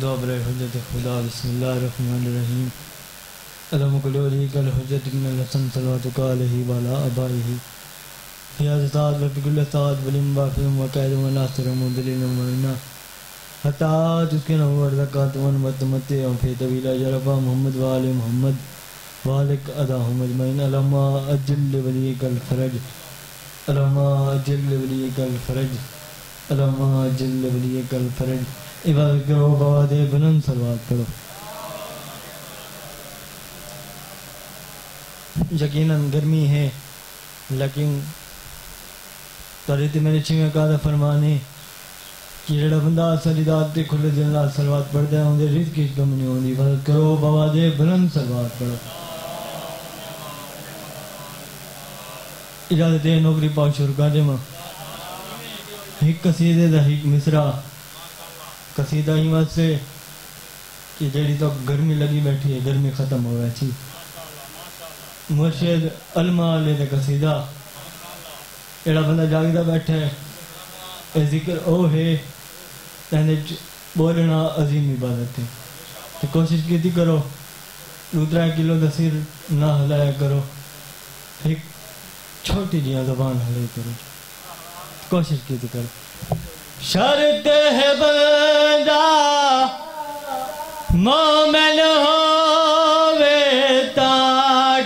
दोबरे हजरत खुदा बिस्मिल्लाहिर्रहमानिर्रहीम अलमकुलोरी कल हजरत इब्न हसन सल्लल्लाहु अलैहि वाला अबाही याजदाद बिगुल साद वलिम बाफिम वकायद वनासर मुदलिन मरना हता जिसके नवर ज़कात वन मतमते और फे तवीला जरबा मोहम्मद वाले मोहम्मद वालिक अदा मजमईन अल्लामा अजिल वली कल फरज अल्लामा अजिल वली कल फरज अल्लामा अजिल वली कल फरज इबादत करो बवादे बुलंद सलवात करो। यकीनन गर्मी है लेकिन तरीत मेरे छिमें का फरमाने कि जड़ा बंदा सलीदात खुले दिल नाल सलवात पढ़ता है उनके रिज़्क़ की कमी नहीं होती। इबादत करो बवादे बुलंद सलवात पढ़ो। इजाज़त है नौकरी पाक शुरू कर देमा एक कसीदे दा एक मिसरा कसीदा ही मत से कि जड़ी तो गर्मी लगी बैठी है गर्मी ख़त्म हो गई थी। मुर्शिद अलमा ले दे कसीदा एड़ा बंदा जागदा बैठा है ए जिक्र ओ है तेने बोलना अजीम इबादत है। तो कोशिश की करो दूसरा किलो दा सिर ना हलाया करो एक छोटी जी ज़बान हलाई करो। कोशिश की करो शर्त है बंदा मोमिन होवे ता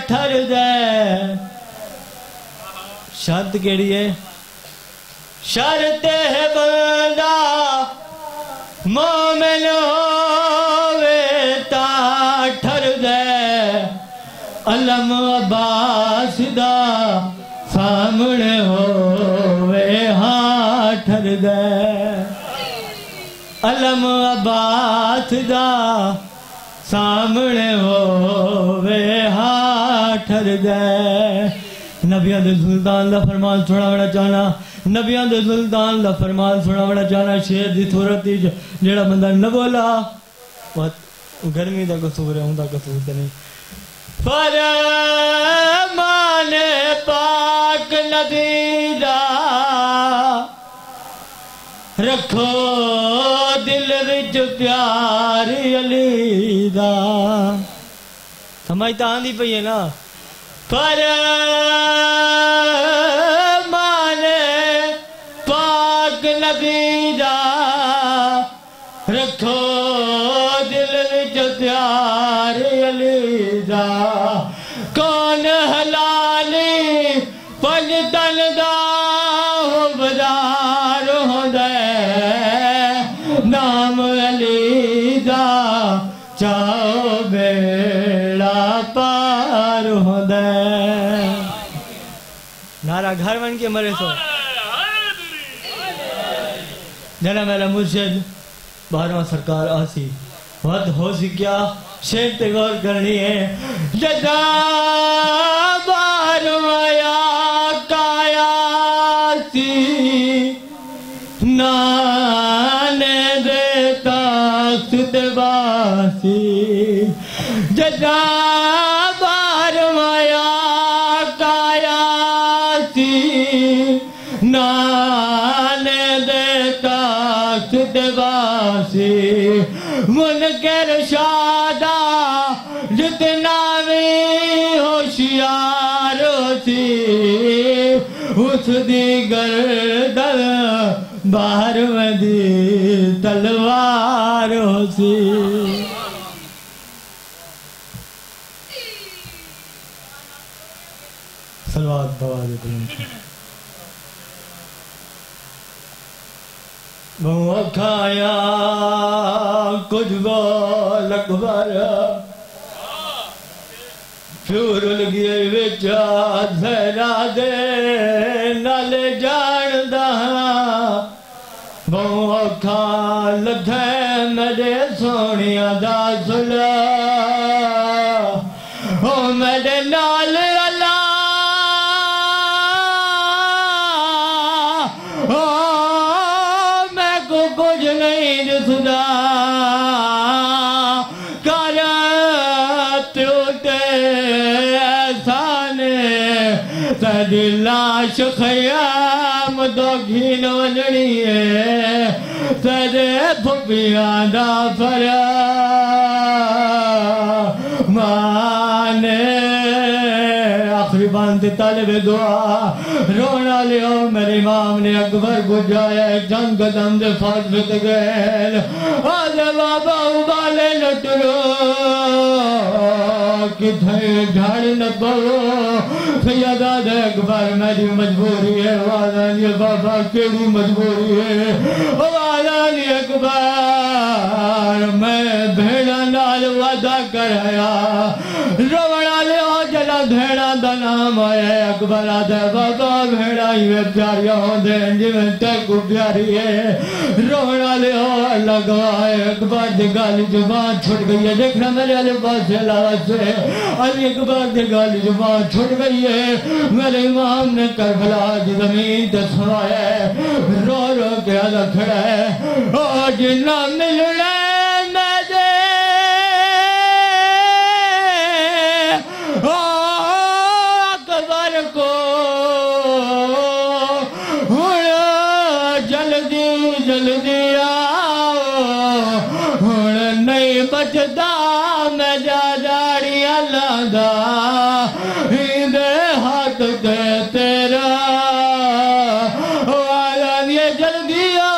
ठर जाए। शर्त केड़ी है शर्त है बंदा मोमिन होवे ता ठर जाए अलम अब्बास दा सामने होवे ठर जाए अलम अब्बास दा सामने होवे ठर जाए। नबियां दे सुल्तान दा फरमान सुनावना चाहना नबियां दे सुल्तान दा फरमान सुनावना चाहना शेर दी सूरत च जेड़ा बंदा न बोला गर्मी दा कसूर है उंदा कसूर ते नहीं। फरमान पाक नबी दा रखो दिल विच प्यार अली दा समझ आंदी पई है ना। फरमान पाक नबी दा रखो दिल विच प्यार अली दा कौन हलाली पल तन दा नाम अली दा चाओ बेड़ा पार होंदा नारा घर बन के मरे सो जना मेरा मुर्शिद बारवा सरकार आसी वत हो सी क्या शेर ते गौर करनी है। जदा बारवाया काया सी ना बासी जदा बारवाया काया सी नान देता सुदवासी मुनकर शादा जितना भी होशियार सी उस दी गर्दन बाहर मदी तलवार होसी। सलवात बवाद बहु खाया कुछ बोल अखबारा फ्यूर लगी बेचा जरा दे नल जानदा बहु औखा लगे मेरे सोनिया दा सुला हो मेरे नाल अला हो मैं को कुछ नहीं दिसदा कर त्योते ऐसा ने तेरी लाश खयाम दो घिन वजनी है तेरे भुबिया ना भरा माने आखिरी बांध तालिबे दुआ रोना लियो मेरे इमाम ने अकबर गुजाया जंग दम दे फातफत गैल आज बाबा उबाले लटरो किधर झाड़ न बोलो सैयदा दे अकबर मेरी मजबूरी है वादानी बाबा तेरी मजबूरी है वादानी अकबर मैं भेड़ा नाल वादा कराया रवड़ा लियो जला भेड़ा दा नाम आया अकबर आदा बाबा भेड़ा इवे प्यारिया होंदे जिवें तैकू प्यारी है रवड़ा लियो लगाए अकबर दी गल जुबान छुट गई है देखना मेरे आले पासे लावा से अली अकबर दी गल जुबान छुट गई है मेरे इमाम ने करबला दी ज़मीन ते सुनाया रो रो के आला खड़ा है आज ना मिलना हाथ दे तेरा जल्दी आ